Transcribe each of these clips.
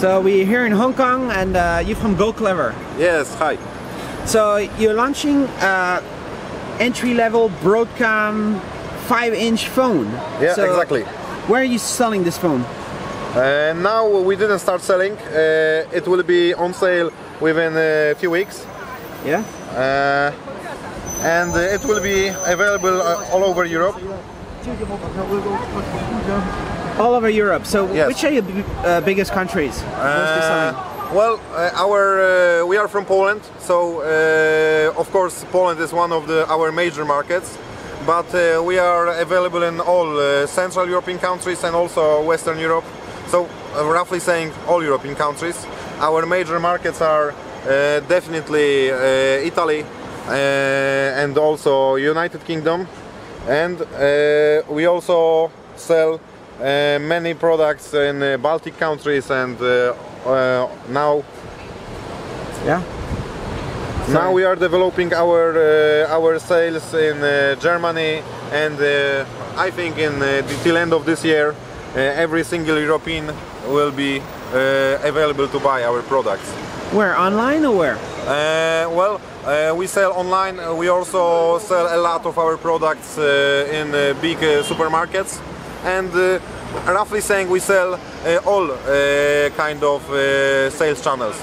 So we're here in Hong Kong, and you're from GoClever. Yes, hi. So you're launching entry-level Broadcom 5-inch phone. Yeah, so exactly. Where are you selling this phone? Now we didn't start selling. It will be on sale within a few weeks. Yeah. And it will be available all over Europe. All over Europe. So yes. Which are your biggest countries? Well, we are from Poland, so of course Poland is one of our major markets, but we are available in all Central European countries and also Western Europe. So roughly saying all European countries. Our major markets are definitely Italy and also United Kingdom, and we also sell many products in Baltic countries and now we are developing our sales in Germany, and I think in till end of this year every single European will be available to buy our products. Where? Online or where? We sell online. We also sell a lot of our products in big supermarkets, and roughly saying we sell all kind of sales channels.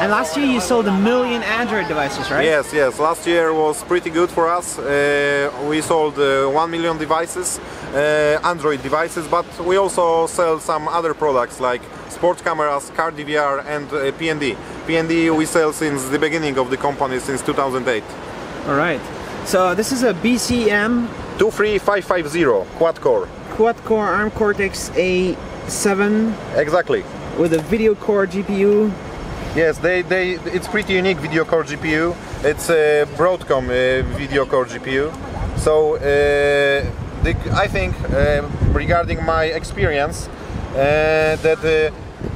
And last year you sold 1 million Android devices, right? Yes, yes. Last year was pretty good for us. We sold 1 million devices, Android devices, but we also sell some other products like sports cameras, car DVR, and PND. PND we sell since the beginning of the company, since 2008. All right. So this is a BCM 23550 quad-core ARM Cortex A7. Exactly. With a video core GPU. Yes, it's pretty unique video core GPU. It's a Broadcom video core GPU. So I think, regarding my experience, that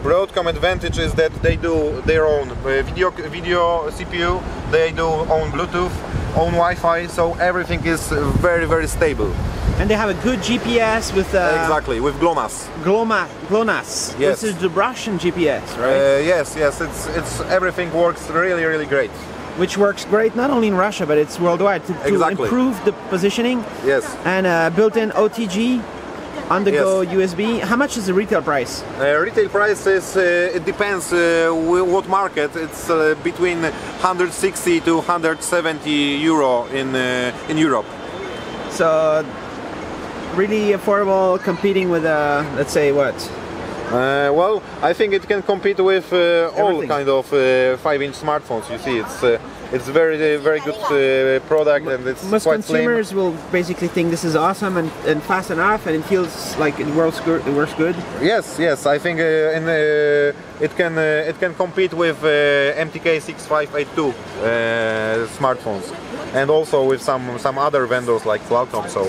Broadcom advantage is that they do their own video CPU, they do own Bluetooth, own Wi-Fi, so everything is very, very stable. And they have a good GPS with exactly, with GLONASS. GLONASS. Yes. This is the Russian GPS, right? Yes, yes. It's everything works really, really great. Which works great not only in Russia, but it's worldwide to improve the positioning. Yes. And built-in OTG. Undergo yes. USB. How much is the retail price? Retail price is, it depends what market. It's between 160 to 170 euro in Europe. So really affordable, competing with let's say what? Well, I think it can compete with all kind of 5-inch smartphones. You see, it's very, very good product, and it's most quite consumers slim. Will basically think this is awesome and fast enough, and it feels like it works good. Yes, yes, I think it can compete with MTK 6582 smartphones, and also with some other vendors like Qualcomm. So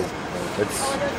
it's